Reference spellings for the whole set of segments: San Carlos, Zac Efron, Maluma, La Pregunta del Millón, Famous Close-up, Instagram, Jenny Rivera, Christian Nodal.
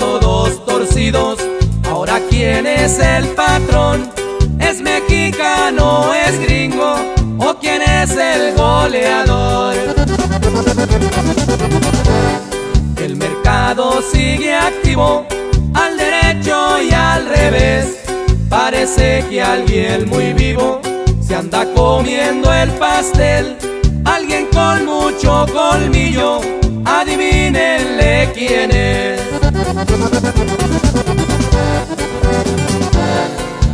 todos torcidos. Ahora, ¿quién es el patrón? ¿Es mexicano, es gringo o quién es el goleador? El mercado sigue activo, al derecho y al revés. Parece que alguien muy vivo se anda comiendo el pastel. Alguien con mucho colmillo, adivínenle quién es.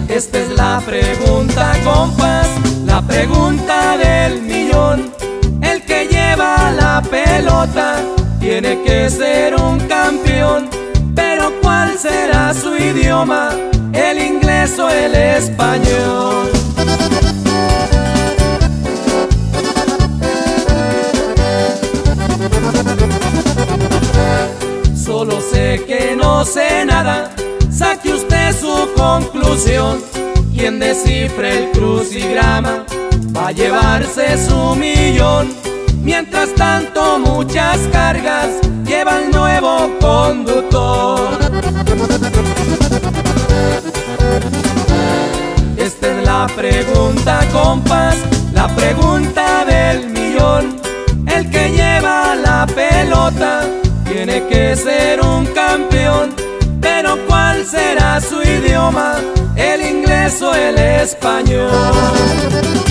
Esta es la pregunta, compas, la pregunta del millón. El que lleva la pelota tiene que ser un campeón. Pero ¿cuál será su idioma? ¿El inglés o el español? Solo sé que no sé nada, saque usted su conclusión. Quien descifre el crucigrama va a llevarse su millón. Mientras tanto muchas cargas lleva el nuevo conductor. Esta es la pregunta, compas, la pregunta del millón. El que lleva la pelota tiene que ser un campeón. Pero ¿cuál será su idioma? ¿El inglés o el español?